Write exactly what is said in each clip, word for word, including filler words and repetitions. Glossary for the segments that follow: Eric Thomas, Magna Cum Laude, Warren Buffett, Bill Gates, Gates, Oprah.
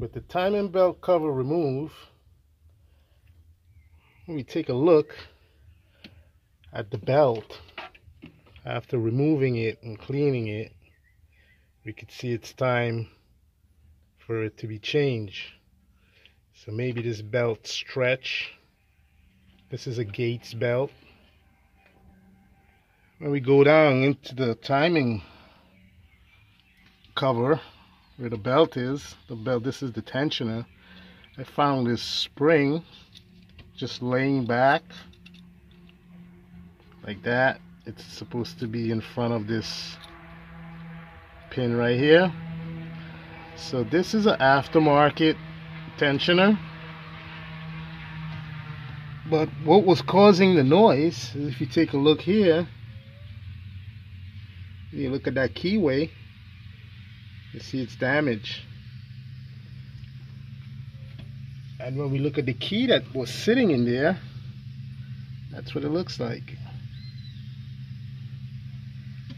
With the timing belt cover removed, we take a look at the belt. After removing it and cleaning it, we could see it's time for it to be changed. So maybe this belt stretch. This is a Gates belt. When we go down into the timing cover where the belt is, the belt, this is the tensioner. I found this spring just laying back like that. It's supposed to be in front of this pin right here. So this is an aftermarket tensioner, but what was causing the noise is, if you take a look here, you look at that keyway, you see it's damaged. And when we look at the key that was sitting in there, that's what it looks like.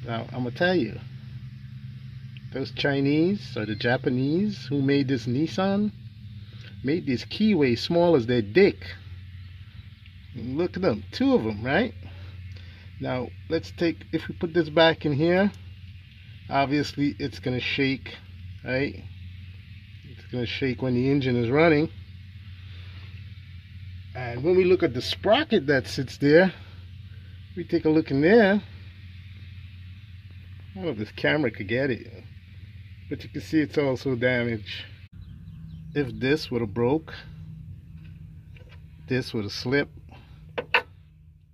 Now I'm gonna tell you, those Chinese or the Japanese who made this Nissan made this keyway small as their dick. And look at them, two of them, right? Now let's take, if we put this back in here, obviously it's gonna shake, right? It's gonna shake when the engine is running. And when we look at the sprocket that sits there, we take a look in there. I don't know if this camera could get it, but you can see it's also damaged. If this would have broke, this would have slipped,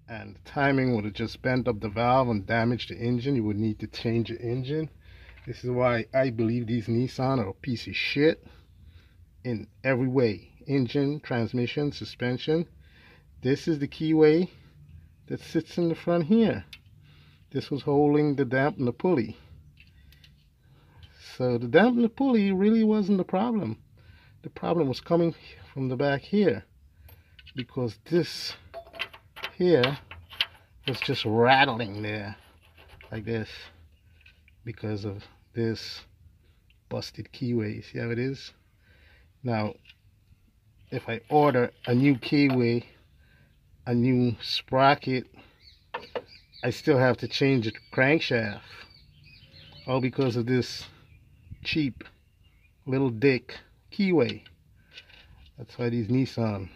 and the timing would have just bent up the valve and damaged the engine. You would need to change the engine. This is why I believe these Nissan are a piece of shit in every way. Engine, transmission, suspension. This is the keyway that sits in the front here. This was holding the dampener pulley. So the dampener pulley really wasn't the problem. The problem was coming from the back here, because this here was just rattling there like this because of this busted keyway. See how it is? Now, if I order a new keyway, a new sprocket, I still have to change the crankshaft, all because of this cheap little dick keyway. That's why these Nissan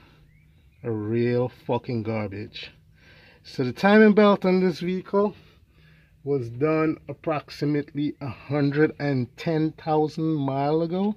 are real fucking garbage. So the timing belt on this vehicle was done approximately one hundred ten thousand miles ago.